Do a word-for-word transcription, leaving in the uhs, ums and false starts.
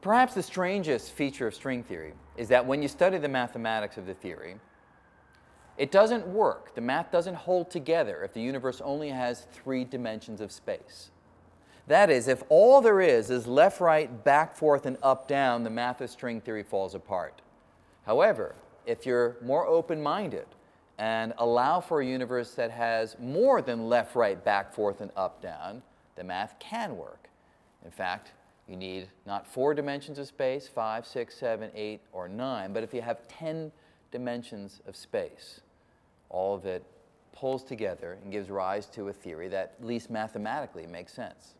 perhaps the strangest feature of string theory is that when you study the mathematics of the theory, it doesn't work. The math doesn't hold together if the universe only has three dimensions of space. That is, if all there is is left, right, back, forth, and up, down, the math of string theory falls apart. However, if you're more open-minded and allow for a universe that has more than left, right, back, forth, and up, down, the math can work. In fact, you need not four dimensions of space, five, six, seven, eight, or nine, but if you have ten dimensions of space, all of it pulls together and gives rise to a theory that, at least mathematically, makes sense.